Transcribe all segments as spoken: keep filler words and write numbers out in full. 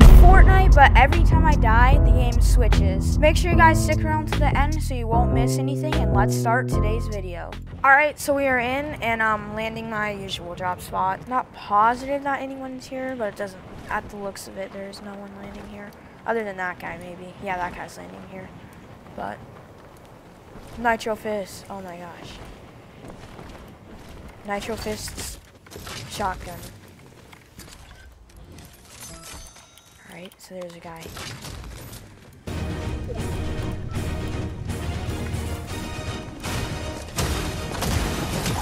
Fortnite, but every time I die, the game switches. Make sure you guys stick around to the end so you won't miss anything, and let's start today's video. Alright, so we are in, and I'm landing my usual drop spot. Not positive that anyone's here, but it doesn't, at the looks of it, there's no one landing here. Other than that guy, maybe. Yeah, that guy's landing here. But, Nitro Fist, oh my gosh. Nitro Fist's shotgun. Alright, so there's a guy.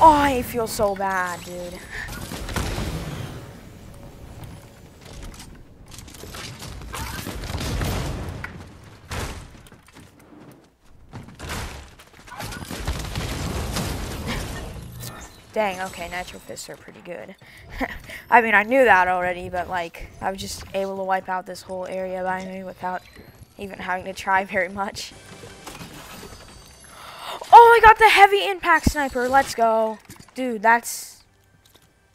Oh, I feel so bad, dude. Dang, okay, Nitro Fists are pretty good. I mean, I knew that already, but like, I was just able to wipe out this whole area by me without even having to try very much. Oh, I got the Heavy Impact Sniper, let's go. Dude, that's,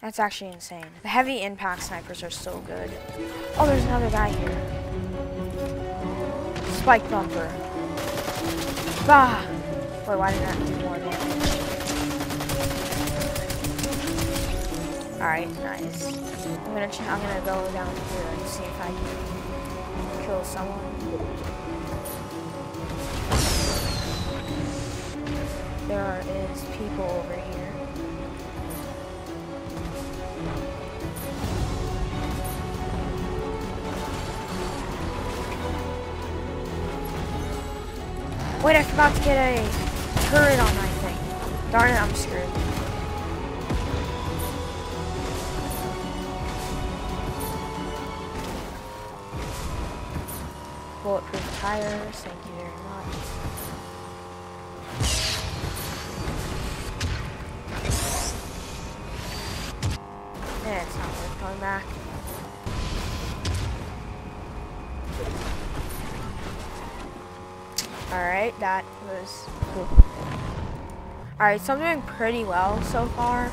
that's actually insane. The Heavy Impact Snipers are so good. Oh, there's another guy here. Spike Bumper. Bah! Wait, why did that do more damage? Alright, nice. I'm gonna, I'm gonna go down here and see if I can kill someone. There is people over here. Wait, I forgot to get a turret on my thing. Darn it, I'm screwed. Bulletproof tires, thank you very much. Eh, it's not worth going back. Alright, that was cool. Alright, so I'm doing pretty well so far.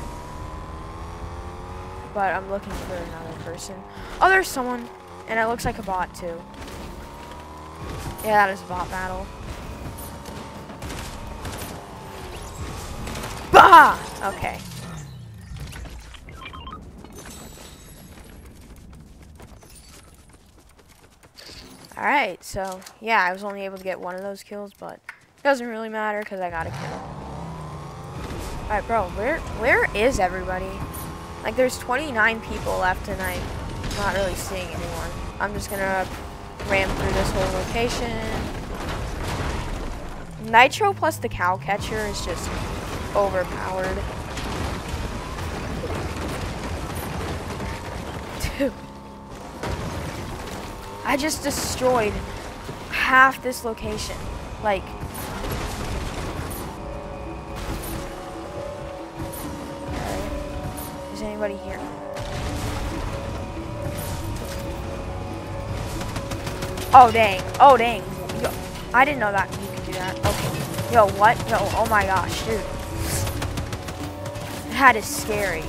But I'm looking for another person. Oh, there's someone. And it looks like a bot, too. Yeah, that is a bot battle. Bah! Okay. Alright, so, yeah, I was only able to get one of those kills, but it doesn't really matter because I got a kill. Alright, bro, where where is everybody? Like, there's twenty-nine people left, and I'm not really seeing anyone. I'm just gonna ran through this whole location. Nitro plus the cow catcher is just overpowered. Dude. I just destroyed half this location. Like, okay. Is anybody here? Oh, dang. Oh, dang. Yo, I didn't know that you could do that. Okay. Yo, what? Yo, oh my gosh, dude. That is scary.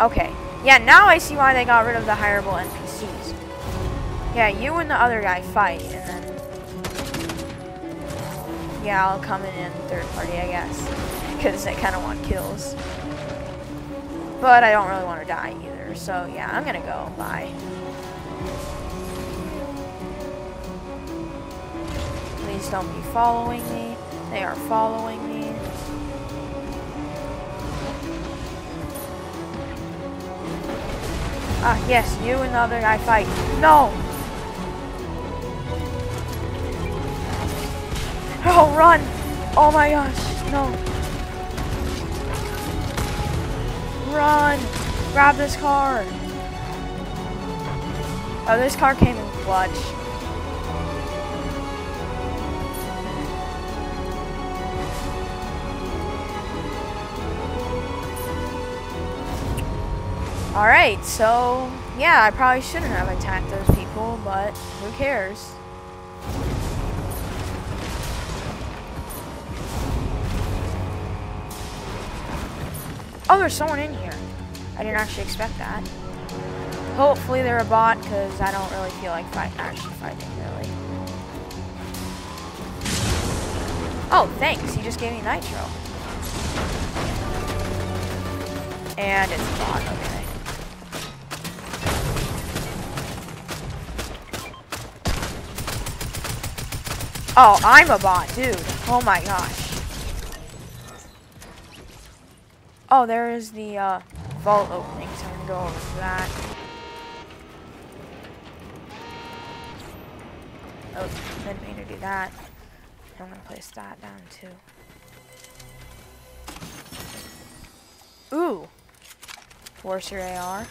Okay. Yeah, now I see why they got rid of the hireable N P Cs. Yeah, you and the other guy fight, and then... yeah, I'll come in in third party, I guess. Because I kind of want kills. But I don't really want to die either. So, yeah, I'm going to go. Bye. Please don't be following me. They are following me. Ah, yes, you and the other guy fight. No! Oh, run! Oh my gosh, no. Run! Grab this car! Oh, this car came in clutch. Alright, so, yeah, I probably shouldn't have attacked those people, but who cares? Oh, there's someone in here. I didn't actually expect that. Hopefully they're a bot, because I don't really feel like fight actually fighting, really. Oh, thanks. He just gave me nitro. And it's a bot, okay. Oh, I'm a bot, dude. Oh my gosh. Oh, there is the uh, vault opening, so I'm gonna go over to that. Oh, I didn't mean to do that. I'm gonna place that down too. Ooh! Force your A R.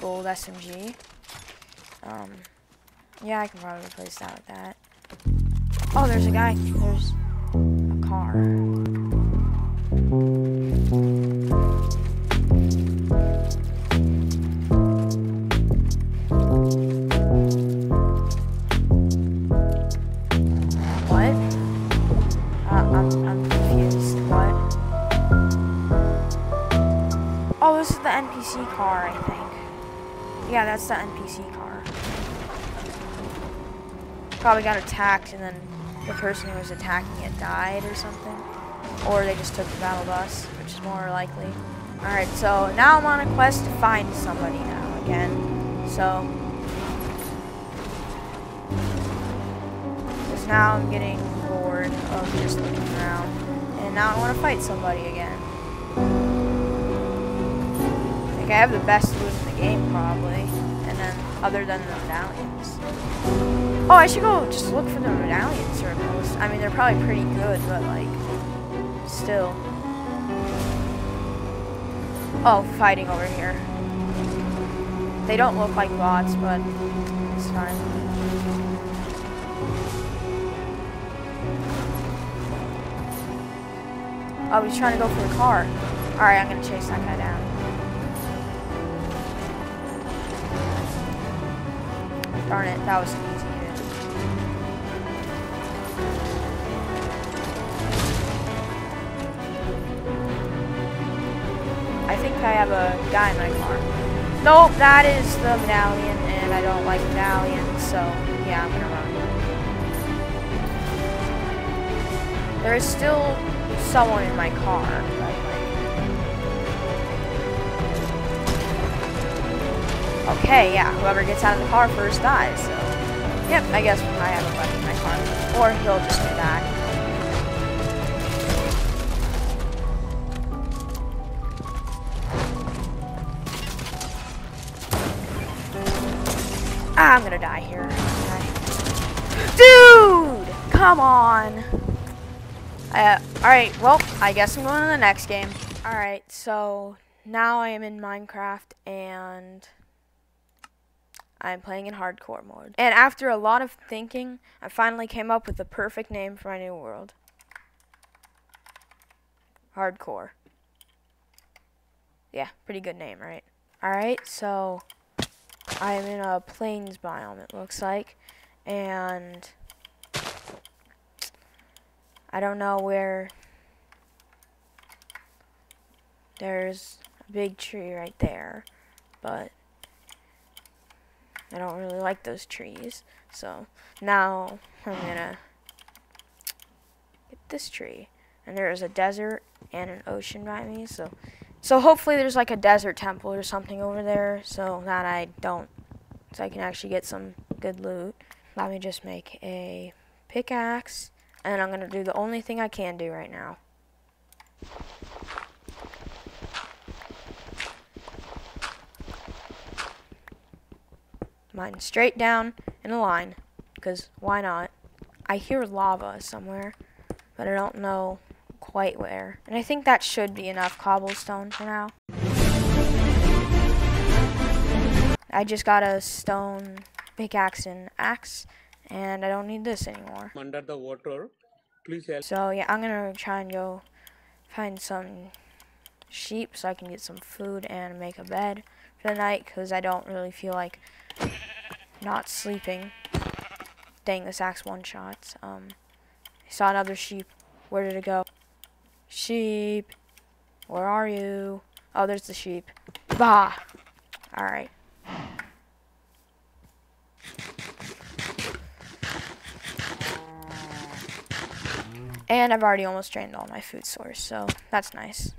Gold S M G. Um, yeah, I can probably replace that with that. Oh, there's a guy. There's a car. N P C car, I think. Yeah, that's the N P C car. Probably got attacked, and then the person who was attacking it died or something. Or they just took the battle bus, which is more likely. Alright, so now I'm on a quest to find somebody now again. So. Because now I'm getting bored of just looking around. And now I want to fight somebody again. Like, I have the best loot in the game, probably, and then other than the medallions. Oh, I should go just look for the medallions or most. I mean, they're probably pretty good, but like, still. Oh, fighting over here. They don't look like bots, but it's fine. Oh, he's trying to go for the car. All right, I'm gonna chase that guy down. Darn it, that was easy. I think I have a guy in my car. Nope, that is the medallion, and I don't like medallions, so yeah, I'm gonna run. There is still someone in my car, okay, yeah, whoever gets out of the car first dies, so. Yep, I guess I have a weapon in my car. Or he'll just do that. Ah, I'm gonna die here. Okay. Dude! Come on! Uh, Alright, well, I guess I'm going to the next game. Alright, so now I am in Minecraft, and I'm playing in hardcore mode. And after a lot of thinking, I finally came up with the perfect name for my new world. Hardcore. Yeah, pretty good name, right? Alright, so I'm in a plains biome, it looks like. And I don't know where. There's a big tree right there, but I don't really like those trees, so now I'm gonna get this tree. And there is a desert and an ocean by me, so so hopefully there's like a desert temple or something over there, so that I don't, so I can actually get some good loot. Let me just make a pickaxe, and I'm gonna do the only thing I can do right now. Mine straight down in a line, because why not? I hear lava somewhere, but I don't know quite where. And I think that should be enough cobblestone for now. I just got a stone pickaxe and axe, and I don't need this anymore. Under the water, please help. So yeah, I'm gonna try and go find some sheep so I can get some food and make a bed for the night, because I don't really feel like not sleeping. Dang, this axe one shots. Um, I saw another sheep. Where did it go? Sheep, where are you? Oh, there's the sheep. Bah. Alright. And I've already almost drained all my food source, so that's nice.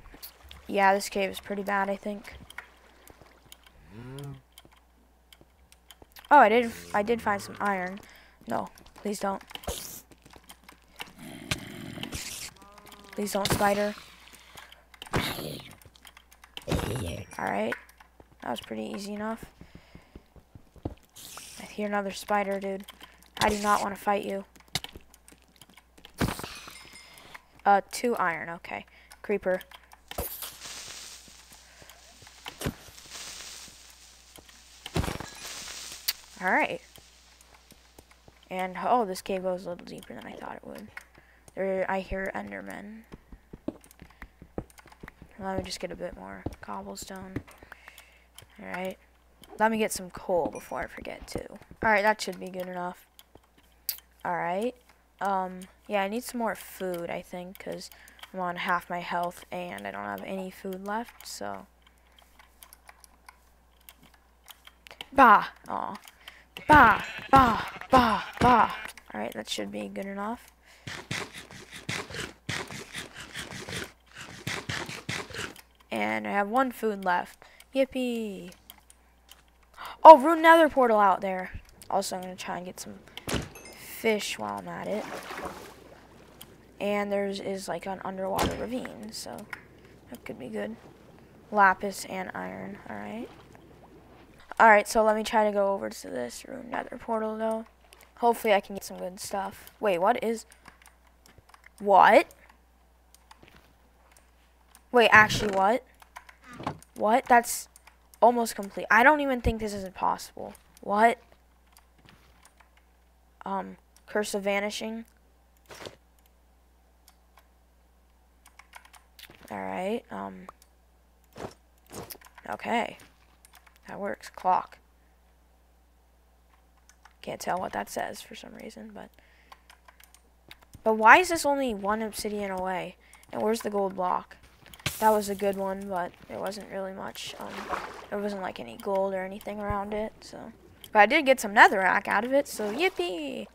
Yeah, this cave is pretty bad, I think. Oh, I did I did find some iron. No, please don't. Please don't, spider. Alright. That was pretty easy enough. I hear another spider, dude. I do not want to fight you. Uh, two iron, okay. Creeper. Alright. And, oh, this cave goes a little deeper than I thought it would. There, I hear Endermen. Let me just get a bit more cobblestone. Alright. Let me get some coal before I forget, too. Alright, that should be good enough. Alright. Um, yeah, I need some more food, I think, because I'm on half my health and I don't have any food left, so. Bah! Aw. Bah! Bah! Bah! Bah! Alright, that should be good enough. And I have one food left. Yippee! Oh, root nether portal out there. Also, I'm going to try and get some fish while I'm at it. And there's is like an underwater ravine, so that could be good. Lapis and iron, alright. Alright, so let me try to go over to this root nether portal, though. Hopefully I can get some good stuff. Wait, what is... What? Wait, actually, what? What? That's almost complete. I don't even think this is impossible. What? Um, Curse of Vanishing. Alright, um. Okay. That works. Clock. Can't tell what that says for some reason, but. But why is this only one obsidian away? And where's the gold block? That was a good one, but there wasn't really much. Um, there wasn't like any gold or anything around it, so. But I did get some netherrack out of it, so yippee!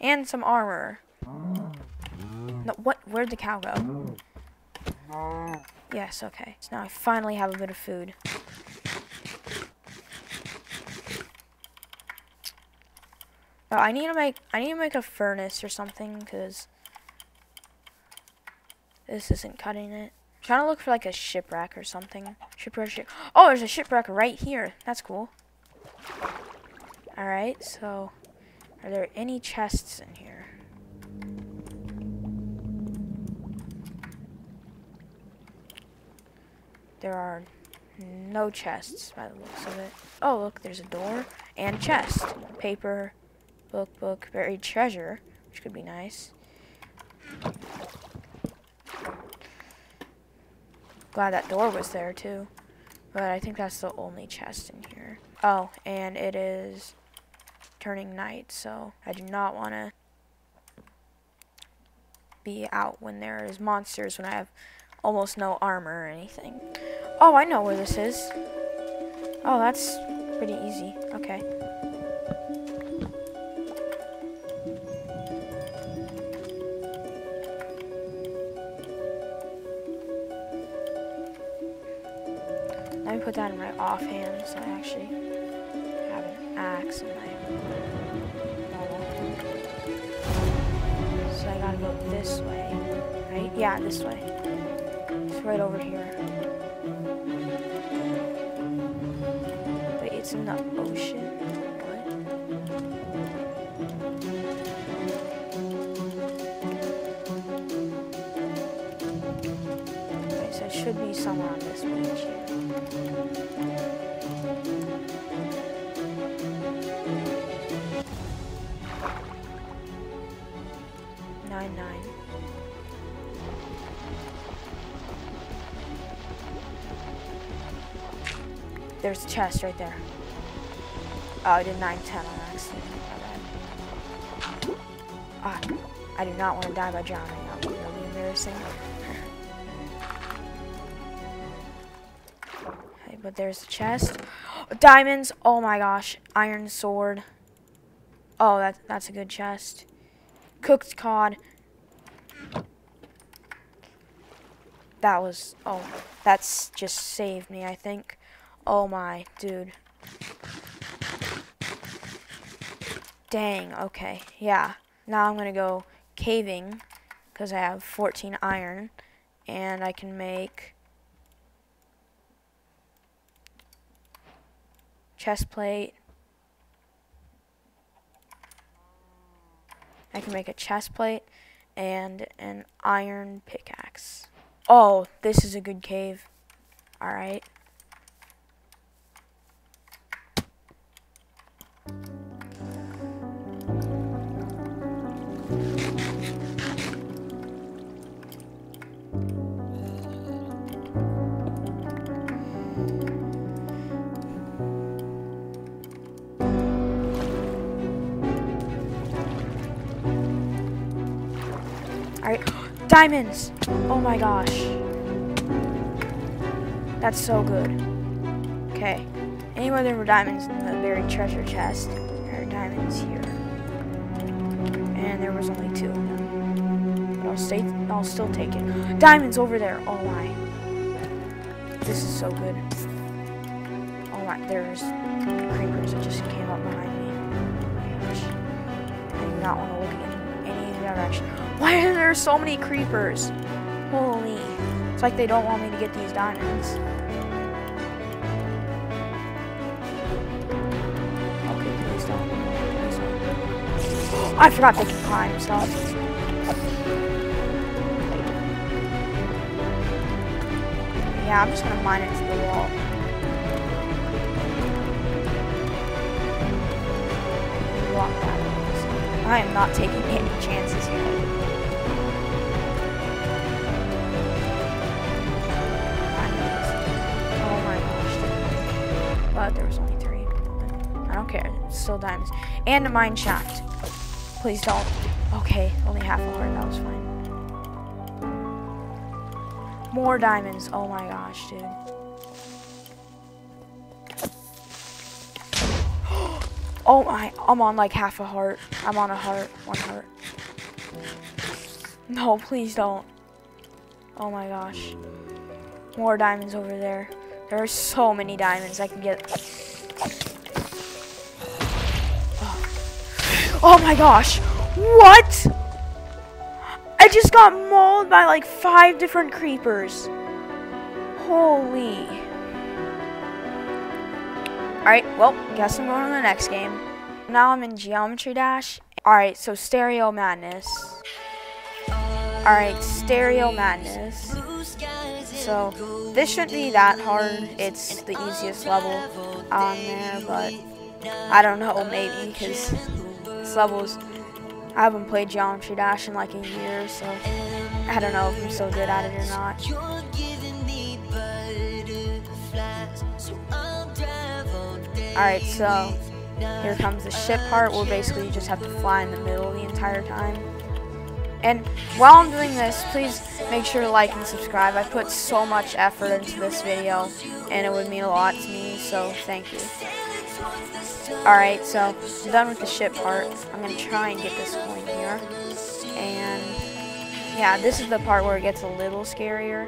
And some armor. No, what? Where'd the cow go? Yes, okay. So now I finally have a bit of food. Oh, I need to make I need to make a furnace or something, because this isn't cutting it. Trying to look for like a shipwreck or something. Shipwreck, ship. Oh, there's a shipwreck right here. That's cool. All right. So, are there any chests in here? There are no chests by the looks of it. Oh, look, there's a door and chest. Paper, book, book, buried treasure, which could be nice. Glad that door was there too, but I think that's the only chest in here. Oh, and it is turning night, so I do not want to be out when there is monsters when I have almost no armor or anything. Oh, I know where this is. Oh, that's pretty easy. Okay. Let me put that in my offhand, so I actually have an axe in my normal. So I gotta go this way, right? Yeah, this way. It's right over here. Wait, it's in the ocean. What? Okay, so it should be somewhere on this beach here. nine nine. There's a chest right there. Oh, I did nine ten on accident. Ah, I do not want to die by drowning. That would be really embarrassing. but there's the chest. Diamonds. Oh my gosh. Iron sword. Oh, that, that's a good chest. Cooked cod. That was... oh, that's just saved me, I think. Oh my, dude. Dang, okay. Yeah. Now I'm gonna go caving, because I have fourteen iron. And I can make... chest plate. I can make a chest plate and an iron pickaxe. Oh, this is a good cave. Alright. Diamonds! Oh my gosh. That's so good. Okay. Anywhere there were diamonds in the buried treasure chest, there are diamonds here. And there was only two of them. But I'll, stay I'll still take it. Diamonds over there! Oh my. This is so good. Oh my. There's creepers that just came up behind me. Oh my gosh. I do not want to look at them. Direction. Why are there so many creepers? Holy. It's like they don't want me to get these diamonds. Okay, please don't. Please don't. I forgot they can climb stuff. Yeah, I'm just gonna mine it to the wall. Block that. I am not taking any chances here. Oh my gosh. But there was only three. I don't care. It's still diamonds. And a mine shaft. Please don't. Okay, only half a heart. That was fine. More diamonds. Oh my gosh, dude. Oh my, I'm on like half a heart. I'm on a heart, one heart. No, please don't. Oh my gosh. More diamonds over there. There are so many diamonds I can get. Oh, oh my gosh. What? I just got mauled by like five different creepers. Holy. Alright, well, guess I'm going to the next game. Now I'm in Geometry Dash. Alright, so Stereo Madness. Alright, Stereo Madness. So, this shouldn't be that hard. It's the easiest level on there, but I don't know, maybe, because this level's... I haven't played Geometry Dash in like a year, so I don't know if I'm so good at it or not. Alright, so here comes the ship part where basically you just have to fly in the middle the entire time. And while I'm doing this, please make sure to like and subscribe. I put so much effort into this video and it would mean a lot to me, so thank you. Alright, so I'm done with the ship part. I'm going to try and get this coin here. And yeah, this is the part where it gets a little scarier.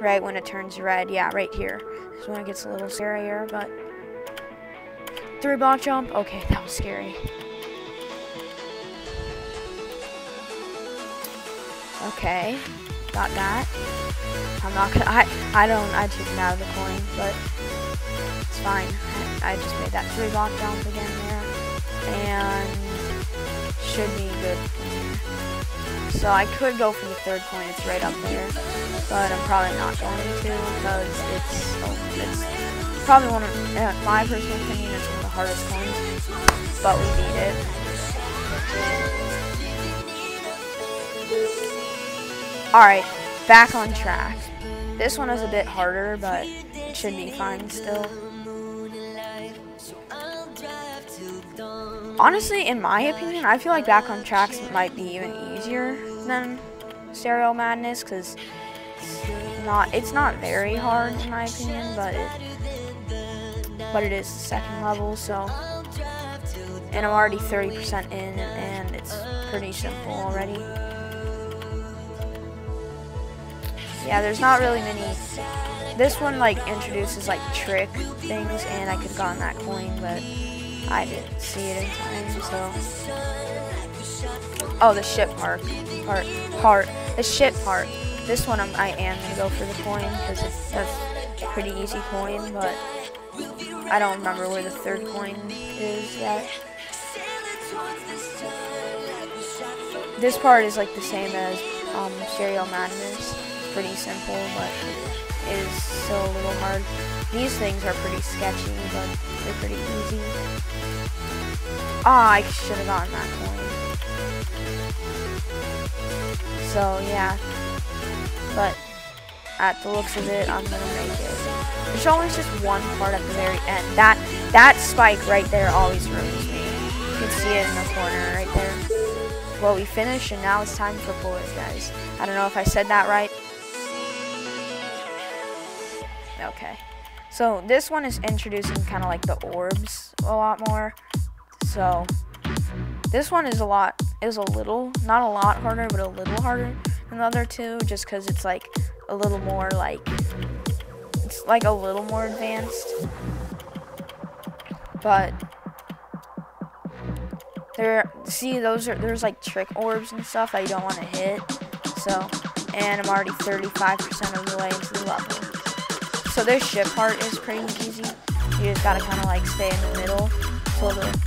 Right when it turns red. Yeah, right here. This is when it gets a little scarier, but... Three block jump. Okay, that was scary. Okay, got that. I'm not gonna. I I don't. I took it out of the coin, but it's fine. I, I just made that three block jump again there, and should be good. So I could go for the third coin. It's right up there, but I'm probably not going to because it's. Oh, it's probably one of uh, my personal opinion is one of the hardest ones, but we beat it. Alright, back on track. This one is a bit harder, but it should be fine still. Honestly, in my opinion, I feel like Back on Track might be even easier than Stereo Madness, because it's not, it's not very hard in my opinion, but it but it is the second level, so, and I'm already thirty percent in, and it's pretty simple already. Yeah, there's not really many. This one like introduces like trick things, and I could have gotten that coin, but I didn't see it in time. So, oh, the ship part, part, part, the ship part. This one I'm, I am gonna go for the coin because it's that's a pretty easy coin, but I don't remember where the third coin is yet. This part is like the same as um, Stereo Madness. Pretty simple, but it is still a little hard. These things are pretty sketchy, but they're pretty easy. Ah, oh, I should have gotten that coin. So yeah, but at the looks of it, I'm gonna make it. There's always just one part at the very end. That that spike right there always ruins me. You can see it in the corner right there. Well, we finished, and now it's time for Polar Geist. I don't know if I said that right. Okay, so this one is introducing kind of like the orbs a lot more. So this one is a lot, is a little, not a lot harder, but a little harder than the other two, just because it's like a little more like, it's like a little more advanced. But there, see, those are, there's like trick orbs and stuff that you don't want to hit. So, and I'm already thirty-five percent of the way into the level. So this ship part is pretty easy. You just gotta kind of like stay in the middle till the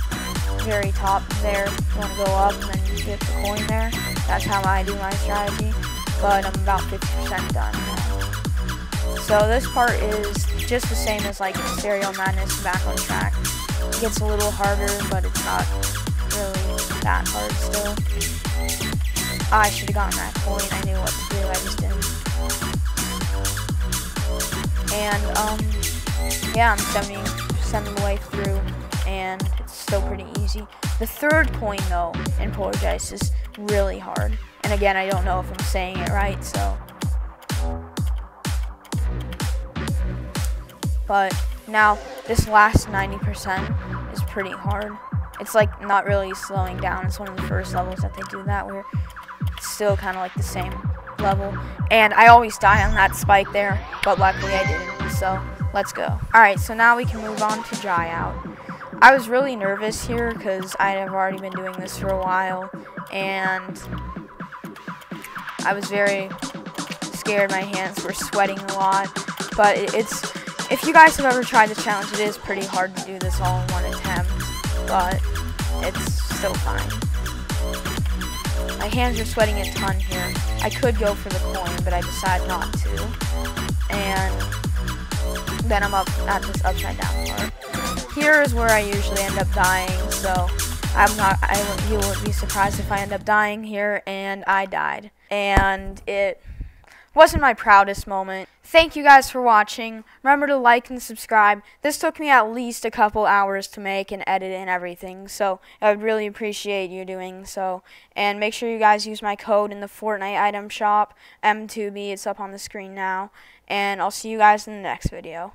very top there. You wanna go up and then you get the coin there. That's how I do my strategy. But I'm about fifty percent done. So this part is just the same as like Stereo Madness and Back on Track. It gets a little harder, but it's not really that hard still. Oh, I should have gotten that coin. I knew what to do. I just didn't. And, um, yeah, I'm seventy percent the way through, and it's still pretty easy. The third coin, though, in Polar Geist is really hard. And again, I don't know if I'm saying it right, so. But now, this last ninety percent is pretty hard. It's, like, not really slowing down. It's one of the first levels that they do that, where it's still kind of like the same level, and I always die on that spike there, but luckily I didn't, so let's go. Alright, so now we can move on to Dry Out. I was really nervous here because I have already been doing this for a while, and I was very scared. My hands were sweating a lot, but it's, if you guys have ever tried the challenge, it is pretty hard to do this all in one attempt, but it's still fine. My hands are sweating a ton here. I could go for the coin, but I decided not to. And then I'm up at this upside down part. Here is where I usually end up dying, so I'm not. I you wouldn't be surprised if I end up dying here, and I died. And it wasn't my proudest moment. Thank you guys for watching. Remember to like and subscribe. This took me at least a couple hours to make and edit and everything, so I would really appreciate you doing so. And make sure you guys use my code in the Fortnite item shop, M two B. It's up on the screen now. And I'll see you guys in the next video.